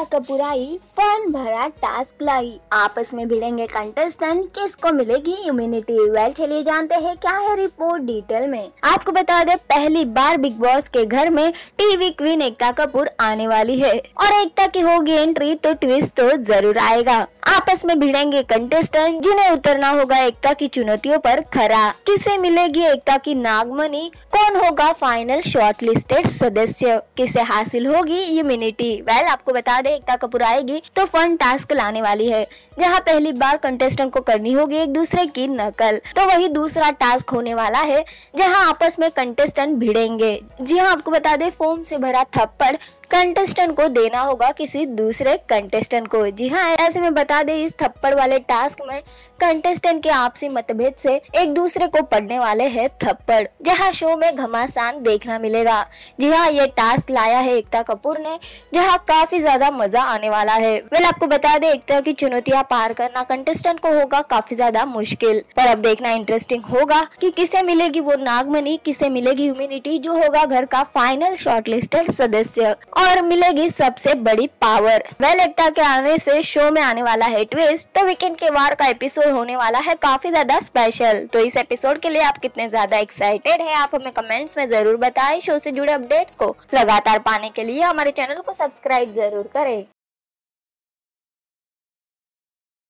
एकता कपूर आई फन भरा टास्क लाई। आपस में भिड़ेंगे कंटेस्टेंट, किसको मिलेगी इम्यूनिटी। वेल चलिए जानते हैं क्या है रिपोर्ट डिटेल में। आपको बता दे, पहली बार बिग बॉस के घर में टीवी क्वीन एकता कपूर आने वाली है और एकता की होगी एंट्री तो ट्विस्ट तो जरूर आएगा। आपस में भिड़ेंगे कंटेस्टेंट जिन्हें उतरना होगा एकता की चुनौतियों पर खरा। किसे मिलेगी एकता की नागमणि, कौन होगा फाइनल शॉर्ट लिस्टेड सदस्य, किसे हासिल होगी इम्यूनिटी। वेल आपको बता दे, एकता कपूर आएगी तो फन टास्क लाने वाली है जहां पहली बार कंटेस्टेंट को करनी होगी एक दूसरे की नकल। तो वही दूसरा टास्क होने वाला है जहां आपस में कंटेस्टेंट भिड़ेंगे। जी हां, आपको बता दे, फोम से भरा थप्पड़ कंटेस्टेंट को देना होगा किसी दूसरे कंटेस्टेंट को। जी हाँ, ऐसे में बता दे, इस थप्पड़ वाले टास्क में कंटेस्टेंट के आपसी मतभेद से एक दूसरे को पड़ने वाले हैं थप्पड़, जहाँ शो में घमासान देखना मिलेगा। जी हाँ, ये टास्क लाया है एकता कपूर ने जहाँ काफी ज्यादा मजा आने वाला है। वेल आपको बता दे, एकता की चुनौतियाँ पार करना कंटेस्टेंट को होगा काफी ज्यादा मुश्किल। पर अब देखना इंटरेस्टिंग होगा कि किसे मिलेगी वो नागमणि, किसे मिलेगी इम्यूनिटी, जो होगा घर का फाइनल शॉर्टलिस्टेड सदस्य और मिलेगी सबसे बड़ी पावर। वेल एकता के आने से शो में आने वाला है ट्विस्ट। तो वीकेंड के वार का एपिसोड होने वाला है काफी ज्यादा स्पेशल। तो इस एपिसोड के लिए आप कितने ज्यादा एक्साइटेड हैं, आप हमें कमेंट्स में जरूर बताएं। शो से जुड़े अपडेट्स को लगातार पाने के लिए हमारे चैनल को सब्सक्राइब जरूर करें।